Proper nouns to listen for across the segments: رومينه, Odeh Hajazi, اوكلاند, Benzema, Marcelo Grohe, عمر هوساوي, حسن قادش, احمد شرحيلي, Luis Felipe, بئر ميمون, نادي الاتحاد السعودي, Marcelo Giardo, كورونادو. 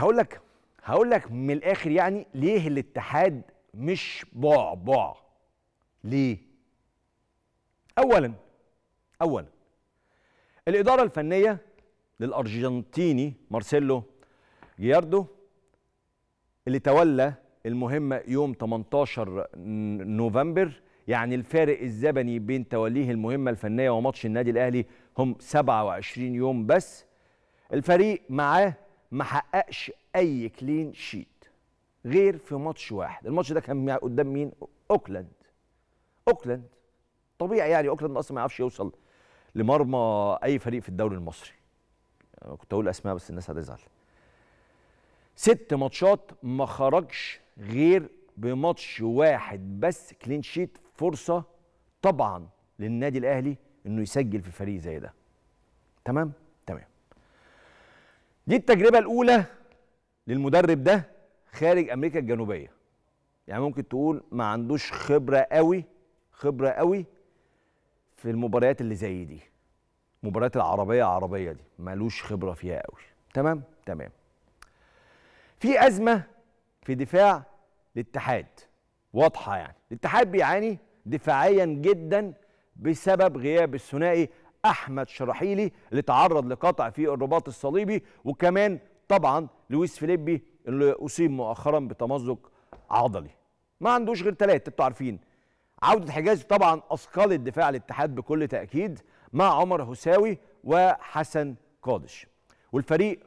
هقول لك من الاخر يعني ليه الاتحاد مش بعبع. ليه؟ اولا الاداره الفنيه للارجنتيني مارسيلو جياردو اللي تولى المهمه يوم 18 نوفمبر، يعني الفارق الزمني بين توليه المهمه الفنيه وماتش النادي الاهلي هم 27 يوم بس. الفريق معاه ما حققش اي كلين شيت غير في ماتش واحد. الماتش ده كان قدام مين؟ اوكلاند. طبيعي يعني اوكلاند اصلا ما يعرفش يوصل لمرمى اي فريق في الدوري المصري. يعني كنت اقول اسماء بس الناس هتزعل. 6 ماتشات ما خرجش غير بماتش واحد بس كلين شيت. فرصه طبعا للنادي الاهلي انه يسجل في فريق زي ده. تمام. دي التجربه الاولى للمدرب ده خارج امريكا الجنوبيه، يعني ممكن تقول ما عندوش خبره قوي في المباريات اللي زي دي، المباريات العربيه دي مالوش خبره فيها قوي. تمام. في ازمه في دفاع الاتحاد واضحه، يعني الاتحاد بيعاني دفاعيا جدا بسبب غياب الثنائي احمد شرحيلي اللي تعرض لقطع في الرباط الصليبي، وكمان طبعا لويس فيليبي اللي اصيب مؤخرا بتمزق عضلي. ما عندوش غير 3، انتوا عارفين. عوده حجازي طبعا اثقلت دفاع الاتحاد بكل تاكيد مع عمر هوساوي وحسن قادش، والفريق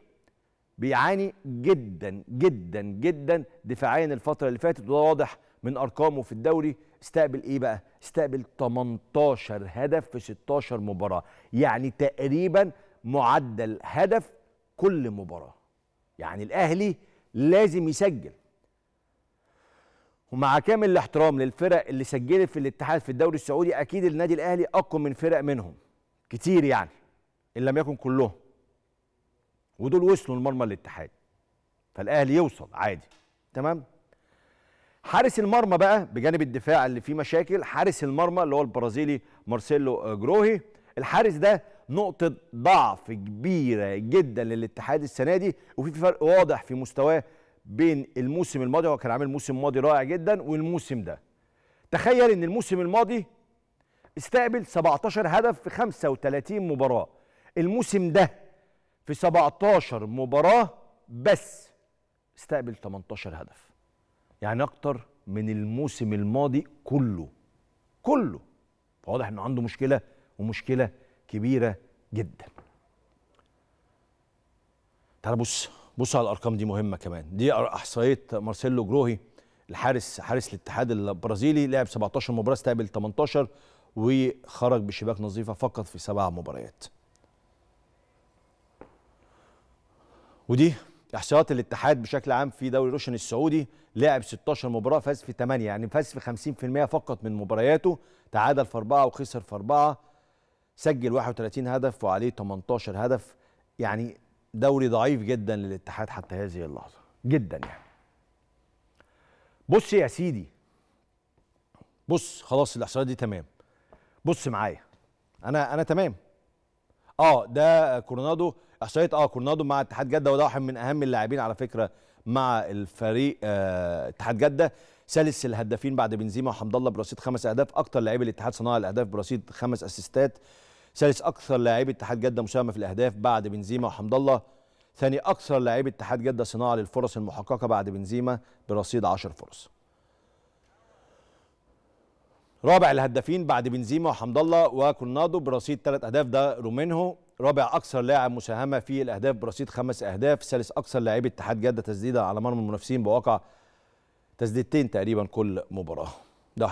بيعاني جدا جدا جدا دفاعيا الفتره اللي فاتت، وده واضح من ارقامه في الدوري. استقبل ايه بقى؟ استقبل 18 هدف في 16 مباراه، يعني تقريبا معدل هدف كل مباراه. يعني الاهلي لازم يسجل. ومع كامل الاحترام للفرق اللي سجلت في الاتحاد في الدوري السعودي، اكيد النادي الاهلي اقوى من فرق منهم كتير، يعني ان لم يكن كلهم، ودول وصلوا لمرمى الاتحاد، فالاهلي يوصل عادي. تمام. حارس المرمى بقى بجانب الدفاع اللي فيه مشاكل، حارس المرمى اللي هو البرازيلي مارسيلو جروهي، الحارس ده نقطة ضعف كبيرة جدا للاتحاد السنة دي، وفي فرق واضح في مستواه بين الموسم الماضي، هو كان عامل موسم ماضي رائع جدا، والموسم ده. تخيل ان الموسم الماضي استقبل 17 هدف في 35 مباراة، الموسم ده في 17 مباراة بس استقبل 18 هدف. يعني أكتر من الموسم الماضي كله. واضح إنه عنده مشكلة، ومشكلة كبيرة جدا. تعال بص على الأرقام دي مهمة كمان، دي إحصائية مارسيلو جروهي حارس الاتحاد البرازيلي، لعب 17 مباراة استقبل 18 وخرج بشباك نظيفة فقط في 7 مباريات. ودي احصائيات الاتحاد بشكل عام في دوري روشن السعودي، لعب 16 مباراه فاز في 8، يعني فاز في 50% فقط من مبارياته، تعادل في 4 وخسر في 4، سجل 31 هدف وعليه 18 هدف، يعني دوري ضعيف جدا للاتحاد حتى هذه اللحظه، جدا يعني. بص يا سيدي، بص خلاص الاحصائيات دي تمام، بص معايا، انا تمام. ده كورونادو، احصائيه كورونادو مع اتحاد جده، وده واحد من اهم اللاعبين على فكره مع الفريق اتحاد جده، سادس الهدافين بعد بنزيما وحمد الله برصيد 5 اهداف، اكثر لاعبي الاتحاد صناع الاهداف برصيد 5 اسيستات، سادس اكثر لاعبي اتحاد جده مساهمه في الاهداف بعد بنزيما وحمد الله، ثاني اكثر لاعبي اتحاد جده صناعه للفرص المحققه بعد بنزيما برصيد 10 فرص، رابع الهدافين بعد بنزيما وحمد الله وكورونادو برصيد 3 اهداف، ده رومينه، رابع اكثر لاعب مساهمه في الاهداف برصيد 5 اهداف، ثالث اكثر لاعبي اتحاد جده تسديده على مرمى المنافسين بواقع تسديدتين تقريبا كل مباراه، ده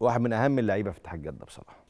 واحد من اهم اللعيبه في اتحاد جده بصراحه.